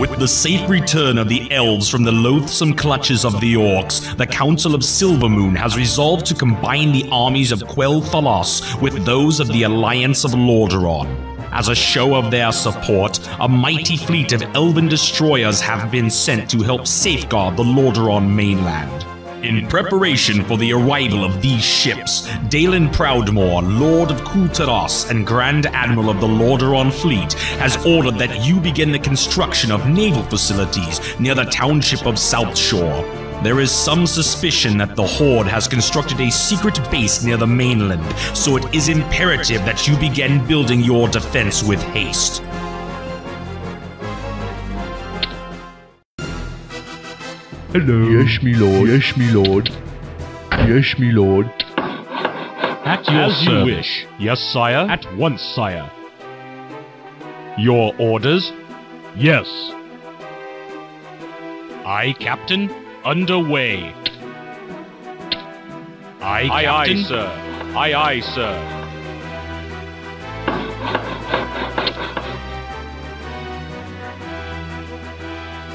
With the safe return of the elves from the loathsome clutches of the orcs, the Council of Silvermoon has resolved to combine the armies of Quel'Thalas with those of the Alliance of Lordaeron. As a show of their support, a mighty fleet of elven destroyers have been sent to help safeguard the Lordaeron mainland. In preparation for the arrival of these ships, Daelin Proudmoore, Lord of Kul Tiras and Grand Admiral of the Lordaeron fleet, has ordered that you begin the construction of naval facilities near the township of Southshore. There is some suspicion that the Horde has constructed a secret base near the mainland, so it is imperative that you begin building your defense with haste. Hello. Yes, me lord. Yes, me lord. Yes, me lord. At your service. As you wish. Yes, sire. At once, sire. Your orders? Yes. Aye, captain. Underway. Aye, aye, captain. Aye, sir. Aye, aye, sir.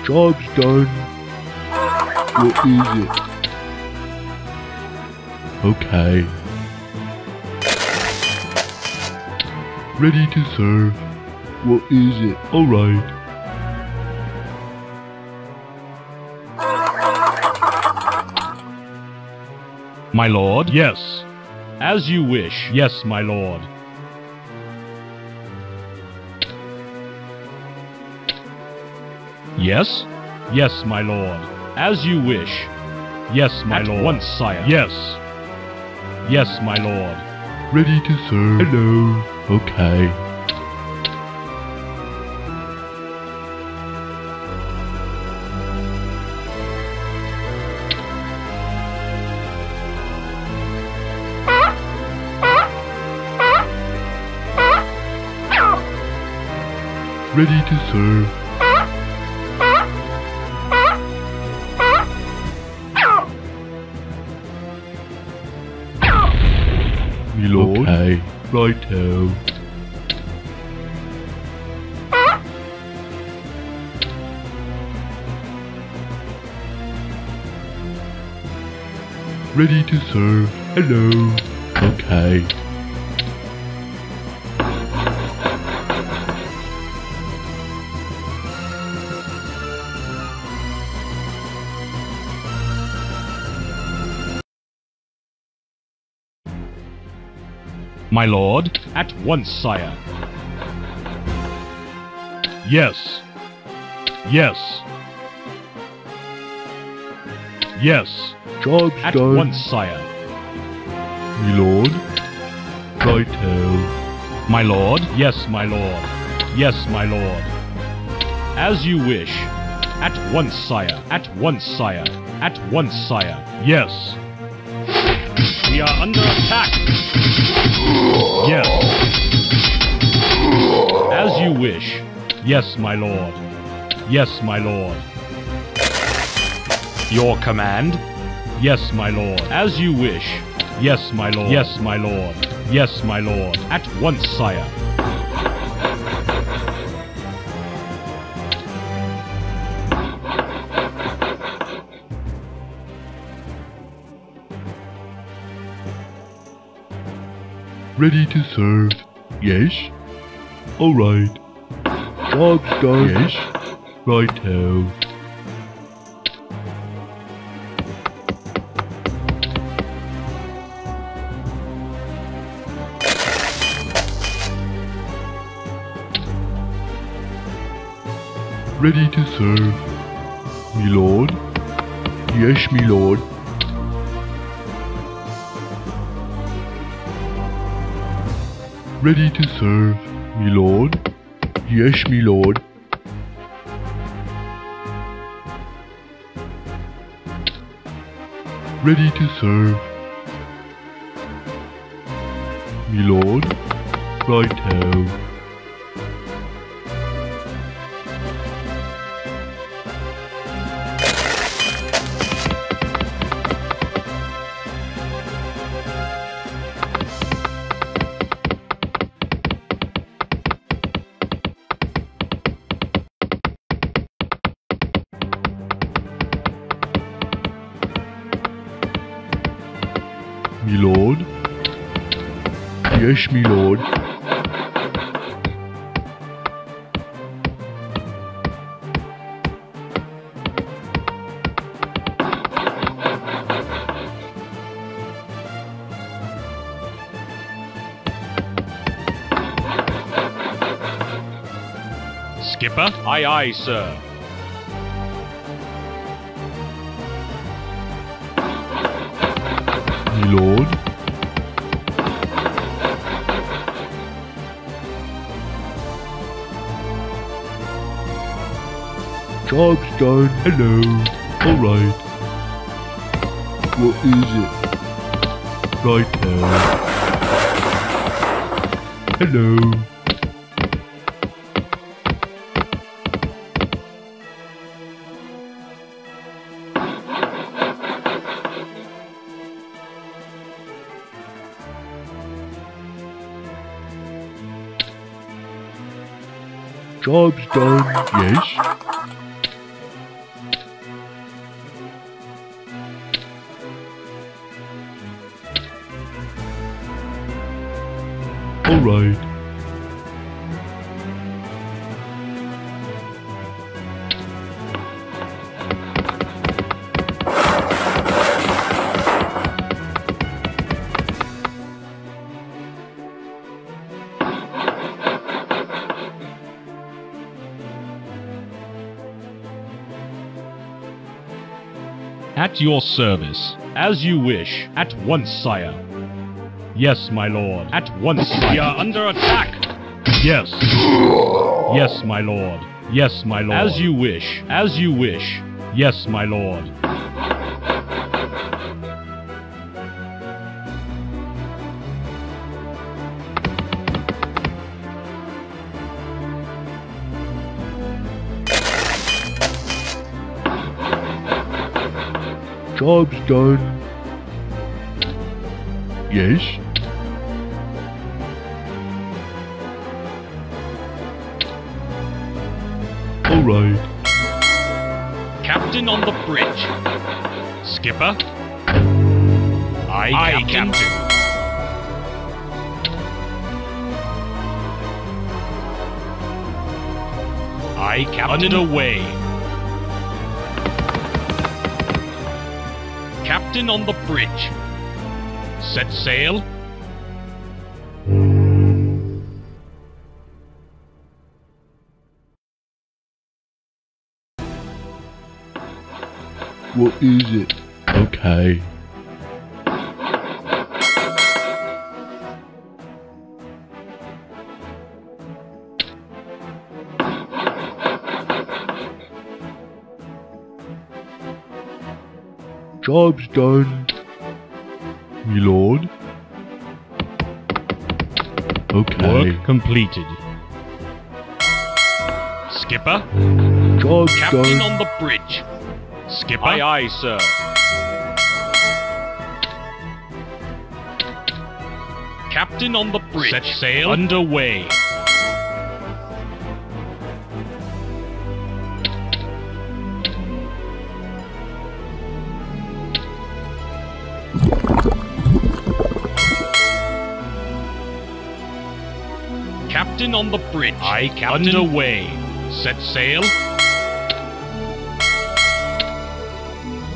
Job's done. What is it? Okay. Ready to serve. What is it? Alright. My lord? Yes. As you wish. Yes, my lord. Yes? Yes, my lord. As you wish. Yes, my lord. At once, sire. Yes. Yes, my lord. Ready to serve. Hello. Okay. Ready to serve. Me lord. Okay. Righto. Ready to serve. Hello. Okay. My lord? At once, sire. Yes. Yes. Yes. Job's done. At once, sire. Me lord? Righto. My lord? Yes, my lord. Yes, my lord. As you wish. At once, sire. At once, sire. At once, sire. Yes. We are under attack! Yes! As you wish. Yes, my lord. Yes, my lord. Your command? Yes, my lord. As you wish. Yes, my lord. Yes, my lord. Yes, my lord. At once, sire. Ready to serve. Yes. Alright. Job's done. Yes. Righto. Ready to serve. Me lord. Yes, me lord. Ready to serve, me lord. Yes, me lord. Ready to serve, me lord. Righto. me lord. Yes, me lord. Skipper? Aye, aye, sir. Me lord. Job's done. Hello. Alright. What is it? Right now. Hello. Job's done, yes. All right. At your service, as you wish. At once, sire. Yes, my lord. At once, sire. We are under attack. Yes. Yes, my lord. Yes, my lord. As you wish. As you wish. Yes, my lord. Job's done. Yes. All right. Captain on the bridge. Skipper? Aye, Captain. Aye, Captain. Underway. Captain on the bridge. Set sail. What is it? Okay. Job's done, me lord. Okay. Work completed. Skipper? Job's Captain done. On the bridge. Skipper? Aye, aye, sir. Captain on the bridge. Set sail. Underway. Captain on the bridge. Aye, Captain. Underway. Set sail.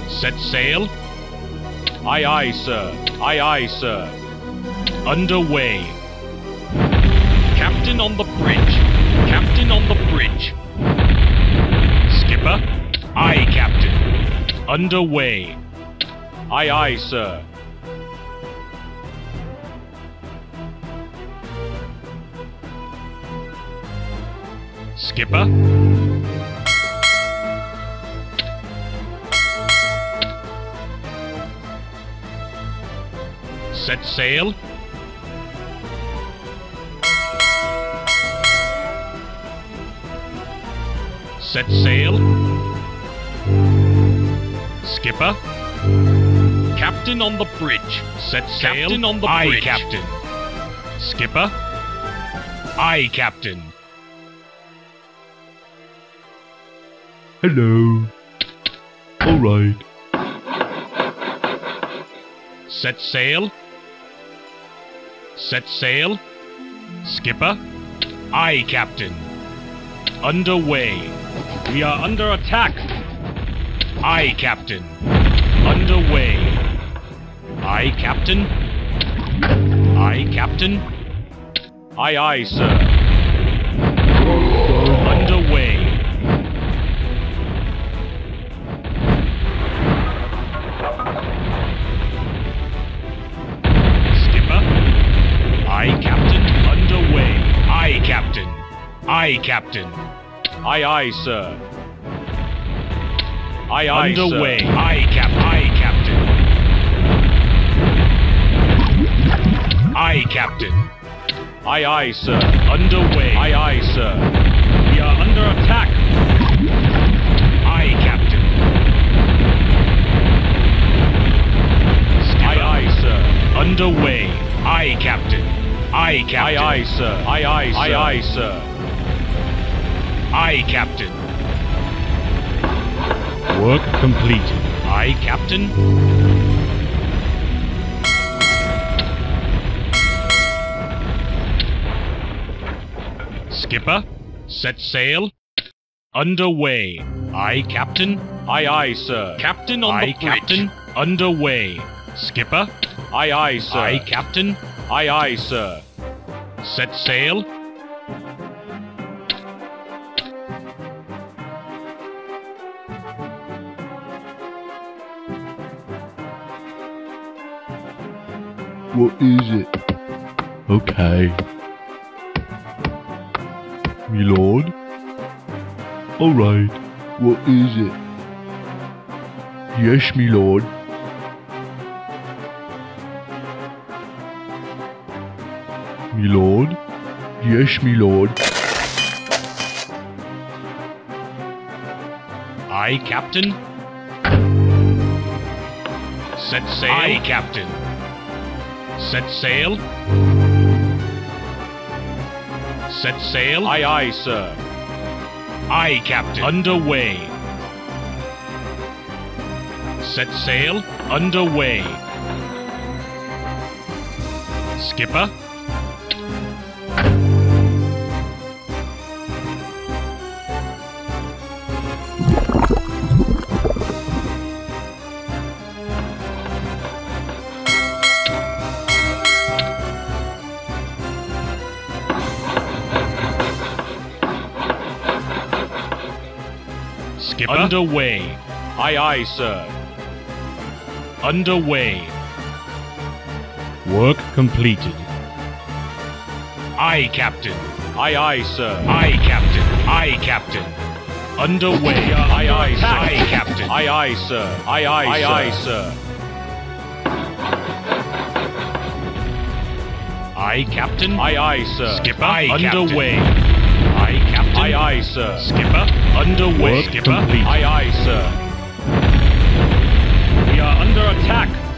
Set sail. Aye, aye, sir. Aye, aye, sir. Underway. Captain on the bridge. Captain on the bridge. Skipper? Aye, Captain. Underway. Aye, aye, sir. Skipper? Set sail? Set sail? Skipper? Captain on the bridge. Set sail? Captain on the bridge. Aye, Captain. Skipper? Aye, Captain. Hello. All right. Set sail. Set sail. Skipper. Aye, Captain. Underway. We are under attack. Aye, Captain. Underway. Aye, Captain. Aye, Captain. Aye, aye, sir. Underway. Skipper. Aye, Captain. Underway. Aye, Captain. Aye, Captain. Aye, aye, sir. Aye, aye, underway. Sir. Aye, Captain. Aye, Captain. Aye, aye, sir. Underway. Aye, aye, sir. We are under attack. Aye, Captain. Skipper. Aye, aye, sir. Underway. Aye, Captain. Aye, Captain. Aye, aye, sir. Aye, aye, sir. Aye, aye, sir. Aye, Captain. Work complete. Aye, Captain. Skipper, set sail. Underway. Aye, Captain. Aye, aye, sir. Captain on the bridge. Captain. Underway. Skipper. Aye, aye, sir. Aye, Captain. Aye, aye, sir. Set sail. What is it? Okay. My lord? Alright, what is it? Yes, my lord. My lord? Yes, my lord. Aye, Captain. Set sail. Aye, Captain. Set sail. Set sail. Aye, aye, sir. Aye, Captain. Underway. Set sail. Underway. Skipper. Skipper? Underway. Aye, aye, sir. Underway. Work completed. Aye, Captain. Aye, aye, sir. Aye, Captain. Aye, Captain. Underway. Aye, aye, sir. Aye, Captain. Aye, aye, sir. Aye, aye, aye, sir. Aye, Captain. Aye, aye, sir. Skipper. Aye, underway. Aye, Captain. Aye, aye, sir. Skipper. Underway. Skipper. Aye, aye, sir. We are under attack.